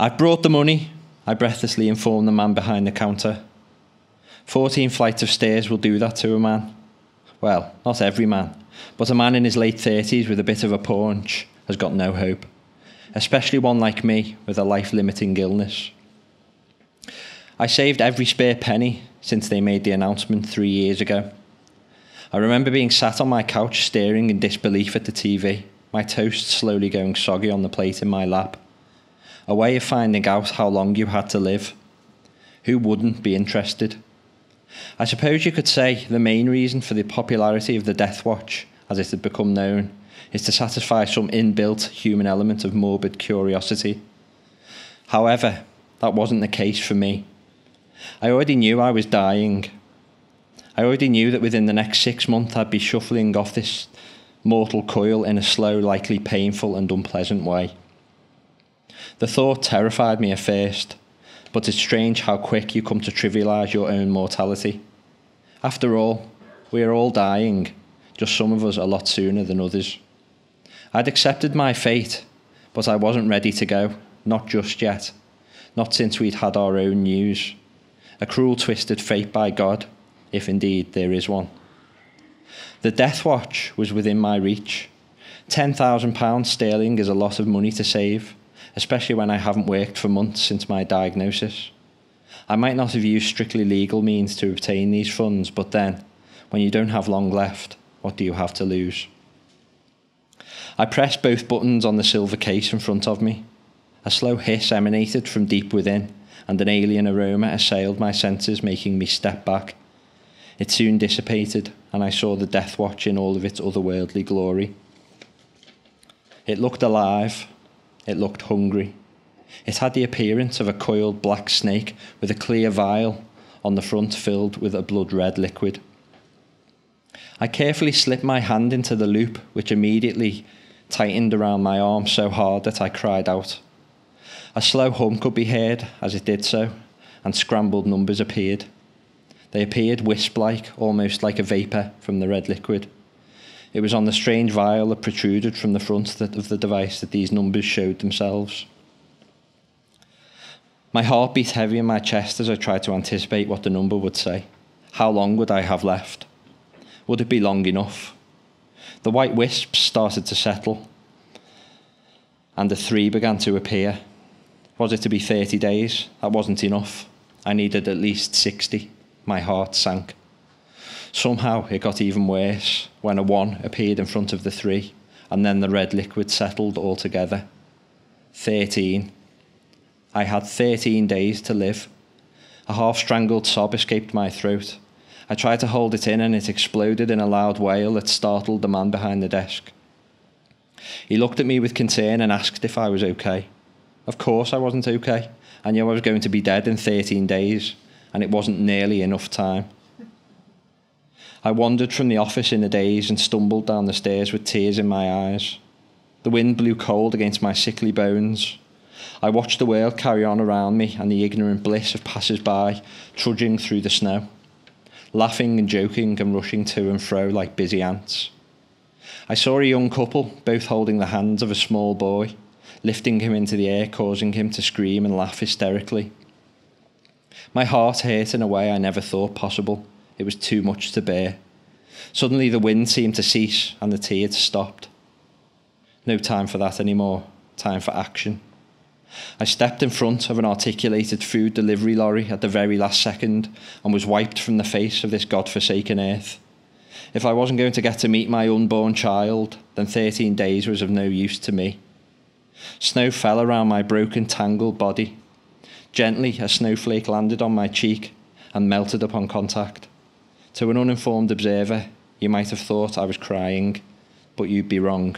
"I've brought the money," I breathlessly informed the man behind the counter. 14 flights of stairs will do that to a man. Well, not every man, but a man in his late 30s with a bit of a paunch has got no hope, especially one like me with a life-limiting illness. I saved every spare penny since they made the announcement 3 years ago. I remember being sat on my couch staring in disbelief at the TV, my toast slowly going soggy on the plate in my lap. A way of finding out how long you had to live. Who wouldn't be interested? I suppose you could say the main reason for the popularity of the Death Watch, as it had become known, is to satisfy some inbuilt human element of morbid curiosity. However, that wasn't the case for me. I already knew I was dying. I already knew that within the next 6 months I'd be shuffling off this mortal coil in a slow, likely painful and unpleasant way. The thought terrified me at first, but it's strange how quick you come to trivialise your own mortality. After all, we are all dying, just some of us a lot sooner than others. I'd accepted my fate, but I wasn't ready to go, not just yet, not since we'd had our own news. A cruel, twisted fate by God, if indeed there is one. The Death Watch was within my reach. £10,000 sterling is a lot of money to save, especially when I haven't worked for months since my diagnosis. I might not have used strictly legal means to obtain these funds, but then, when you don't have long left, what do you have to lose? I pressed both buttons on the silver case in front of me. A slow hiss emanated from deep within, and an alien aroma assailed my senses, making me step back. It soon dissipated, and I saw the Death Watch in all of its otherworldly glory. It looked alive. It looked hungry. It had the appearance of a coiled black snake with a clear vial on the front filled with a blood-red liquid. I carefully slipped my hand into the loop, which immediately tightened around my arm so hard that I cried out. A slow hum could be heard as it did so, and scrambled numbers appeared. They appeared wisp-like, almost like a vapour from the red liquid. It was on the strange vial that protruded from the front of the device that these numbers showed themselves. My heart beat heavy in my chest as I tried to anticipate what the number would say. How long would I have left? Would it be long enough? The white wisps started to settle, and the 3 began to appear. Was it to be 30 days? That wasn't enough. I needed at least 60. My heart sank. Somehow it got even worse when a 1 appeared in front of the 3, and then the red liquid settled altogether. 13. I had 13 days to live. A half-strangled sob escaped my throat. I tried to hold it in, and it exploded in a loud wail that startled the man behind the desk. He looked at me with concern and asked if I was okay. Of course I wasn't okay. I knew I was going to be dead in 13 days, and it wasn't nearly enough time. I wandered from the office in a daze and stumbled down the stairs with tears in my eyes. The wind blew cold against my sickly bones. I watched the world carry on around me and the ignorant bliss of passers-by trudging through the snow, laughing and joking and rushing to and fro like busy ants. I saw a young couple, both holding the hands of a small boy, lifting him into the air, causing him to scream and laugh hysterically. My heart hurt in a way I never thought possible. It was too much to bear. Suddenly the wind seemed to cease and the tears stopped. No time for that anymore. Time for action. I stepped in front of an articulated food delivery lorry at the very last second and was wiped from the face of this godforsaken earth. If I wasn't going to get to meet my unborn child, then 13 days was of no use to me. Snow fell around my broken, tangled body. Gently, a snowflake landed on my cheek and melted upon contact. To an uninformed observer, you might have thought I was crying, but you'd be wrong.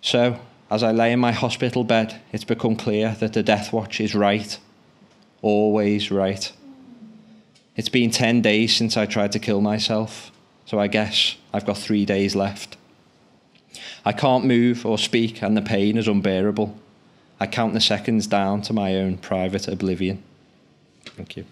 So, as I lay in my hospital bed, it's become clear that the Death Watch is right. Always right. It's been 10 days since I tried to kill myself, so I guess I've got 3 days left. I can't move or speak, and the pain is unbearable. I count the seconds down to my own private oblivion. Thank you.